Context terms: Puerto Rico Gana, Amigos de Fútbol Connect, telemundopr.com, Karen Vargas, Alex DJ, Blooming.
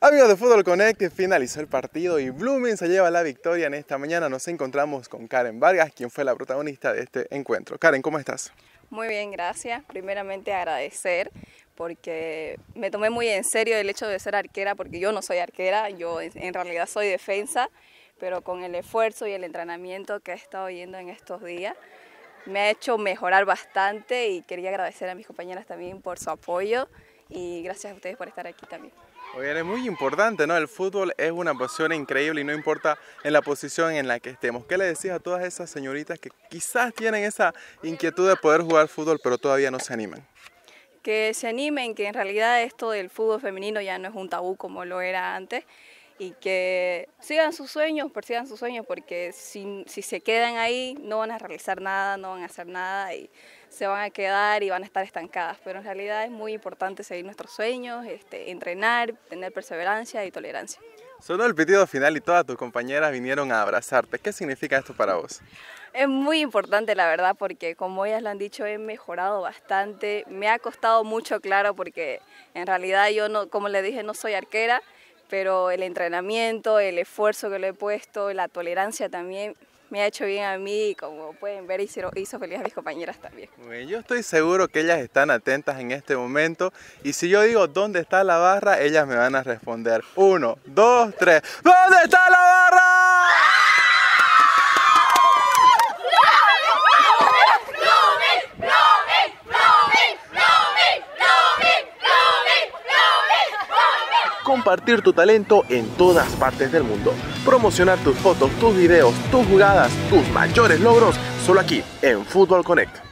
Amigos de Fútbol Connect, finalizó el partido y Blooming se lleva la victoria en esta mañana. Nos encontramos con Karen Vargas, quien fue la protagonista de este encuentro. Karen, ¿cómo estás? Muy bien, gracias. Primeramente agradecer porque me tomé muy en serio el hecho de ser arquera, porque yo no soy arquera, yo en realidad soy defensa, pero con el esfuerzo y el entrenamiento que he estado yendo en estos días, me ha hecho mejorar bastante y quería agradecer a mis compañeras también por su apoyo y gracias a ustedes por estar aquí también. Oigan, es muy importante, ¿no? El fútbol es una pasión increíble y no importa en la posición en la que estemos. ¿Qué le decís a todas esas señoritas que quizás tienen esa inquietud de poder jugar fútbol, pero todavía no se animan? Que se animen, que en realidad esto del fútbol femenino ya no es un tabú como lo era antes y que sigan sus sueños, persigan sus sueños, porque si se quedan ahí no van a realizar nada, no van a hacer nada y se van a quedar y van a estar estancadas, pero en realidad es muy importante seguir nuestros sueños, entrenar, tener perseverancia y tolerancia. Sonó el pitido final y todas tus compañeras vinieron a abrazarte. ¿Qué significa esto para vos? Es muy importante, la verdad, porque como ellas lo han dicho, he mejorado bastante. Me ha costado mucho, claro, porque en realidad yo, no, como les dije, no soy arquera, pero el entrenamiento, el esfuerzo que le he puesto, la tolerancia también, me ha hecho bien a mí y como pueden ver hizo feliz a mis compañeras también. Yo estoy seguro que ellas están atentas en este momento y si yo digo ¿dónde está la barra? Ellas me van a responder 1, 2, 3, ¿dónde está la barra? Compartir tu talento en todas partes del mundo. Promocionar tus fotos, tus videos, tus jugadas, tus mayores logros, solo aquí en Fútbol Connect.